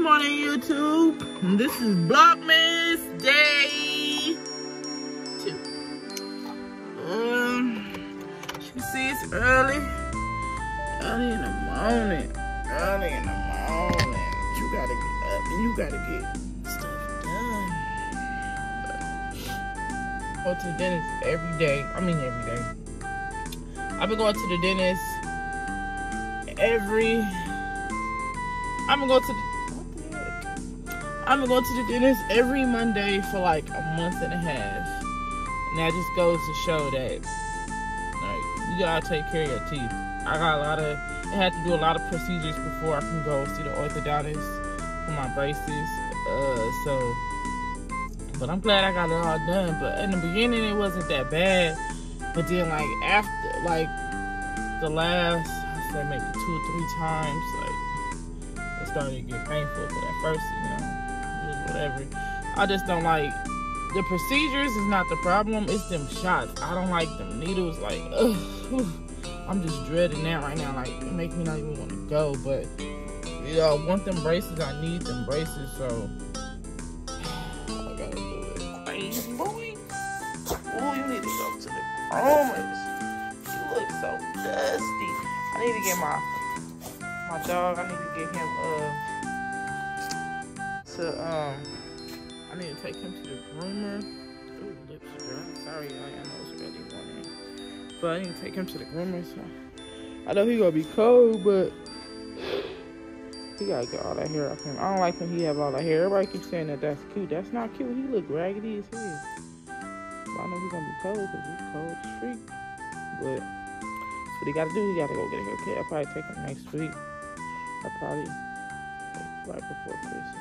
Good morning, YouTube. This is Vlogmas day 2. You can see it's early in the morning. You gotta get up and you gotta get stuff done. Go to the dentist every day. I've been going to the dentist every Monday for like a month and a half. And that just goes to show that, like, you gotta take care of your teeth. I had to do a lot of procedures before I can go see the orthodontist for my braces. But I'm glad I got it all done. But in the beginning, it wasn't that bad. But then, like, after, like, the last, I said maybe 2 or 3 times, like, started to get painful. But at first, it was whatever. I just don't like the procedures. Is not the problem, it's them shots. I don't like them needles. Like, ugh, I'm just dreading that right now. Like, it makes me not even want to go. But I want them braces. I need them braces. So I gotta do it. Hey, boy. Oh, you need to go to the groomers. You look so dusty. I need to get my dog, I need to get him I need to take him to the groomer. Ooh, lips are dry. Sorry, I know it's really morning. But I need to take him to the groomer, so I know he gonna be cold, but he gotta get all that hair off him. I don't like when he have all that hair. Everybody keeps saying that that's cute. That's not cute. He look raggedy as hell. But I know he's gonna be cold because he's cold as freak. But what he gotta do, he gotta go get a haircut. I'll probably take him next week. I'll probably take right before Christmas.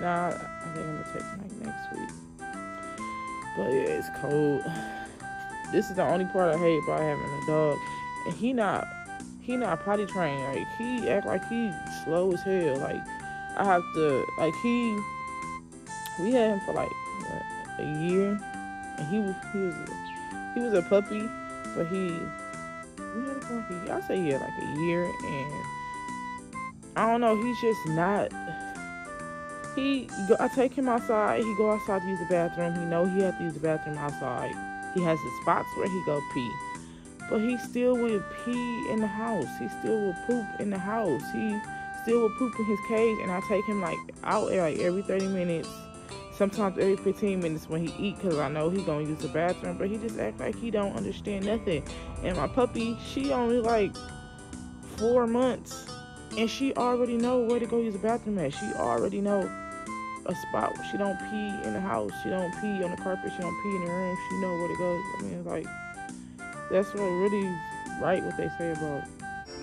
Nah, I think I'm gonna take him like next week. But yeah, it's cold. This is the only part I hate about having a dog. And he not potty trained. Like, he act like he slow as hell. Like, I have to, like, we had him for like a year, and he was a puppy, but like a year, and I don't know, he's just not, I take him outside, he go outside to use the bathroom, he know he has to use the bathroom outside, he has the spots where he go pee, but he still would pee in the house, he still would poop in the house, he still would poop in his cage, and I take him like out like every 30 minutes, sometimes every 15 minutes when he eat, because I know he gonna use the bathroom, but he just act like he don't understand nothing. And my puppy, she only like 4 months, and she already know where to go use the bathroom at. She already know a spot. She don't pee in the house. She don't pee on the carpet. She don't pee in the room. She know where to go. I mean, like, that's what really right what they say about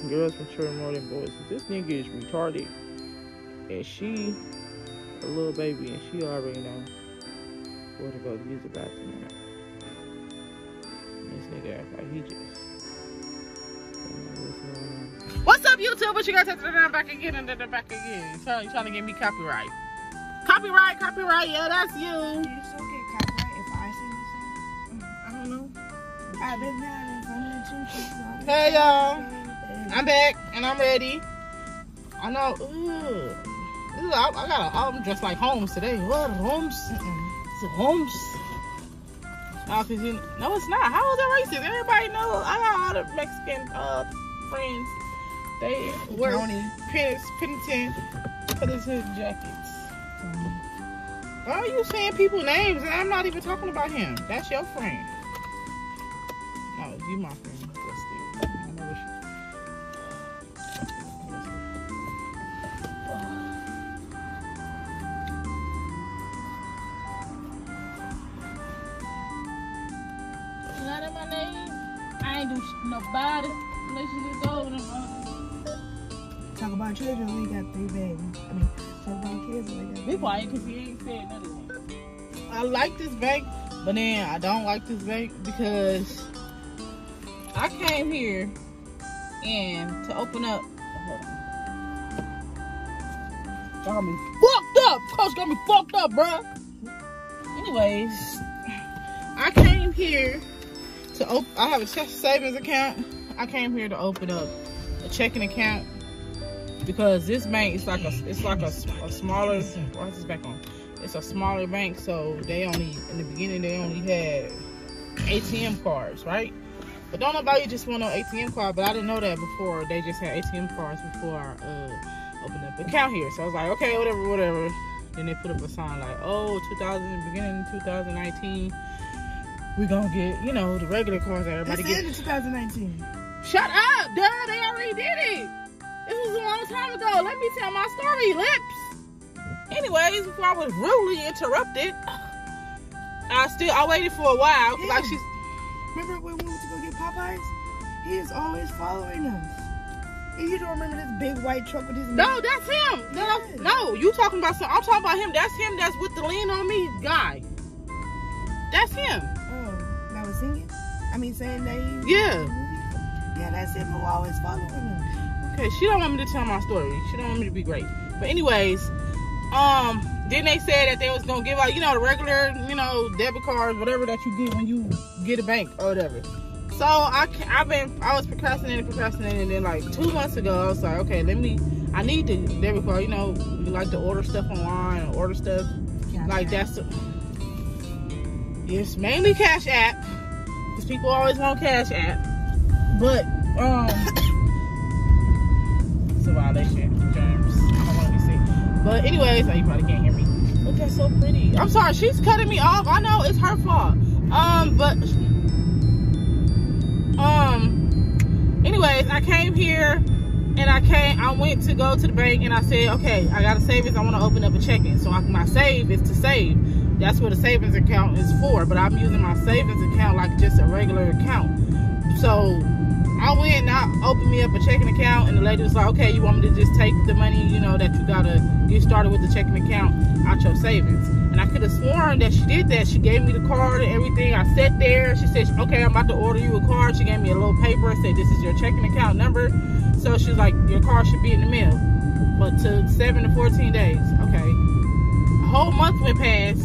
girls mature more than boys. This nigga is retarded, and she a little baby, and she already know where to go use the bathroom. And this nigga act like he just. What's up, YouTube? What you guys have to do? Back again. You trying to get me copyright? Copyright. Yeah, that's you. You still get copyright if I sing the song? I don't know. I've been mad. Hey y'all, I'm back and I'm ready. I know. Ooh. I got an album dressed like Holmes today. What? Holmes? It's Holmes? No, it's not. How is that racist? Everybody knows. I got all the Mexican friends. They wear penitent jackets. Why are you saying people's names? And I'm not even talking about him. That's your friend. No, you my friend. I ain't do nobody unless you just go over them. Talk about children, we got 3 babies. I mean, talk about kids, we got 3 babies. Be quiet because you ain't said nothing. I like this bank, but then I don't like this bank because I came here and to open up. Y'all got me fucked up. Coach got me fucked up, bruh. Anyways, I came here. I have a savings account. I came here to open up a checking account because this bank is like a smaller. Why is this back on? It's a smaller bank, so they only in the beginning they only had ATM cards, right? But don't nobody just want no ATM card. But I didn't know that before. They just had ATM cards before I opened up an account here. So I was like, okay, whatever, whatever. Then they put up a sign like, oh, beginning 2019, we're gonna get, you know, the regular cards that everybody gets. It's the end of 2019. Shut up, duh, they already did it. This was a long time ago. Let me tell my story, lips. Anyways, before I was rudely interrupted, I waited for a while. Yeah. Like she's... Remember when we went to go get Popeyes? He is always following us. And you don't remember this big white truck with his... No, that's him. Yes. No, you talking about something. I'm talking about him. That's him. That's with the lean on me guy. That's him. Oh, that was singing? I mean, saying that he... Yeah. Yeah, that's him who always following him. Okay, she don't want me to tell my story. She don't want me to be great. But anyways, then they said that they was going to give out, you know, the regular, you know, debit cards, whatever that you get when you get a bank or whatever. So I was procrastinating, and then like 2 months ago I was like, okay, I need the debit card, you know, you like to order stuff online, or order stuff like that's it's mainly Cash App, because people always want Cash App, but it's a violation of terms. I don't want to be sick, but anyways, you probably can't hear me. Look, that's so pretty. I'm sorry, she's cutting me off. I know it's her fault. Anyways, I came here and I went to go to the bank and I said, okay, I got a savings. I want to open up a checking. So my save is to save. That's what a savings account is for. But I'm using my savings account like just a regular account. So I went and I opened me up a checking account, and the lady was like, okay, you want me to just take the money, you know, that you got to get started with the checking account out your savings. And I could have sworn that she did that. She gave me the card and everything. I sat there. She said, okay, I'm about to order you a card. She gave me a little paper and said, this is your checking account number. So she was like, your card should be in the mail. But took 7 to 14 days. Okay. A whole month went past.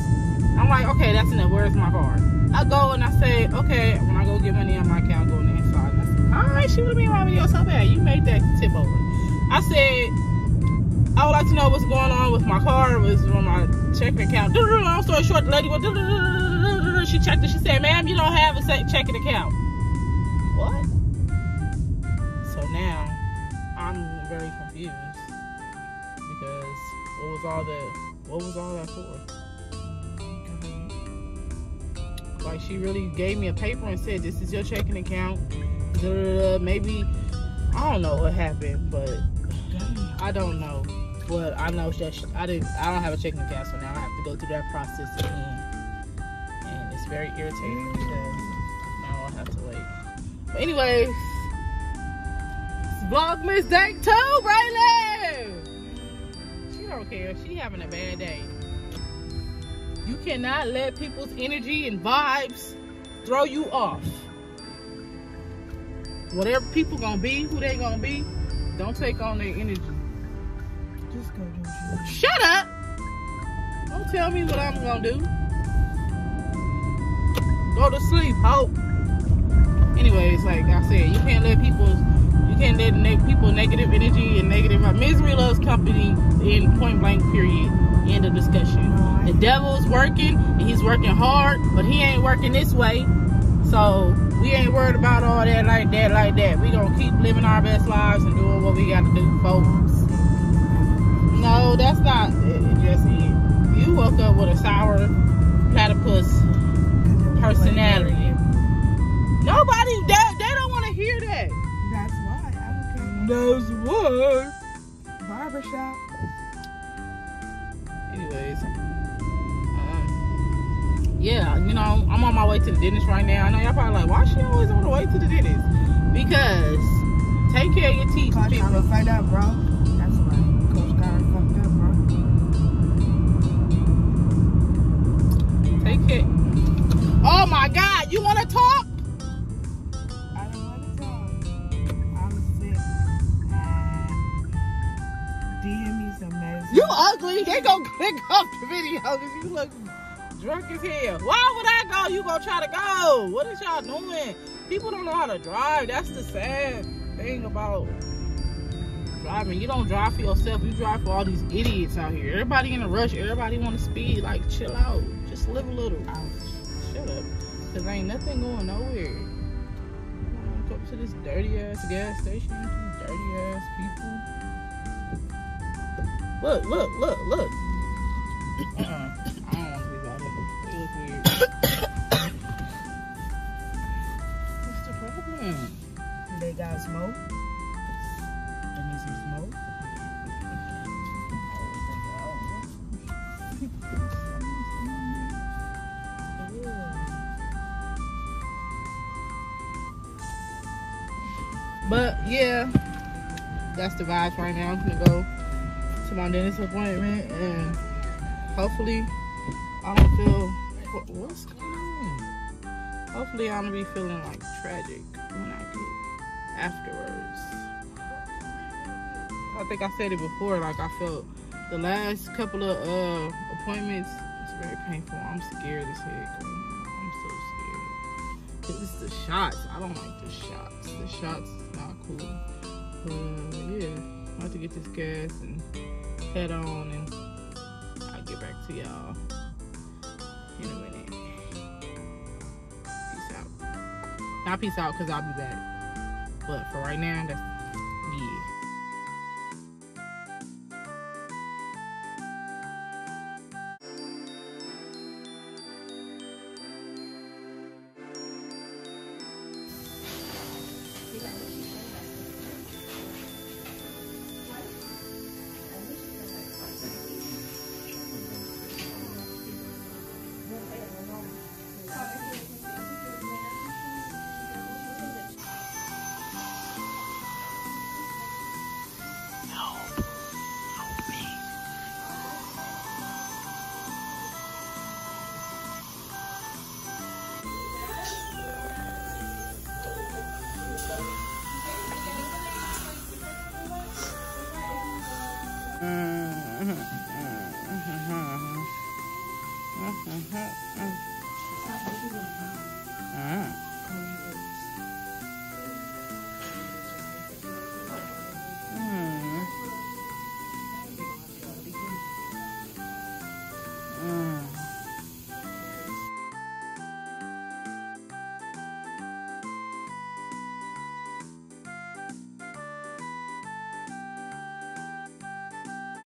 I'm like, okay, that's enough. Where's my card? I go and I say, okay, when I go get money on my account, go in the inside. And I said, all right, she would have been in my video so bad. You made that tip over. I said, I would like to know what's going on with my card, what's on my checking account. Long story short, the lady went, she checked it. She said, ma'am, you don't have a checking account. What? So now, I'm very confused. Because what was all that for? Like, she really gave me a paper and said, this is your checking account. Maybe, I don't know what happened, but I don't know. But I know that I don't have a checking account, so now I have to go through that process again, and it's very irritating because now I'll have to wait. But anyways, it's Vlogmas Day 2 right now. She don't care. She having a bad day. You cannot let people's energy and vibes throw you off. Whatever people gonna be, who they gonna be, don't take on their energy. Just go do what you want. Shut up! Don't tell me what I'm gonna do. Go to sleep, hope. Anyways, like I said, you can't let people negative energy and negative misery loves company in point blank period. End of discussion. The devil's working and he's working hard, but he ain't working this way. So we ain't worried about all that like that. We gonna keep living our best lives and doing what we gotta do, folks. No, that's not it, Jesse. You woke up with a sour platypus personality. Nobody, they don't want to hear that. That's why. I don't care. That's why. Barbershop. Anyways. Yeah, you know, I'm on my way to the dentist right now. I know y'all probably like, why she always on the way to the dentist? Because take care of your teeth, people. I'm gonna find out, bro. Oh my God, you want to talk? I don't want to talk. I'm sick. DM me some messages. You ugly. They gonna click off the video because you look drunk as hell. Why would I go? You gonna try to go? What is y'all doing? People don't know how to drive. That's the sad thing about driving. You don't drive for yourself. You drive for all these idiots out here. Everybody in a rush. Everybody want to speed. Like, chill out. Just live a little. Shut up. Because ain't nothing going nowhere. Go to this dirty-ass gas station. These dirty-ass people. Look, look, look, look. I don't want to be about it. It was weird. What's the problem? They got smoke. They need some smoke. But yeah, that's the vibes right now. I'm gonna go to my dentist appointment and hopefully I don't feel what's going on. Hopefully I don't be feeling like tragic when I get afterwards. I think I said it before, like I felt the last couple of appointments, it's very painful. I'm scared as heck. I'm so scared. 'Cause it's the shots. I don't like the shots. The shots is not cool. Yeah, I'm about to get this gas and head on, and I'll get back to y'all in a minute. Peace out. Not peace out, 'cause I'll be back. But for right now, that's yeah.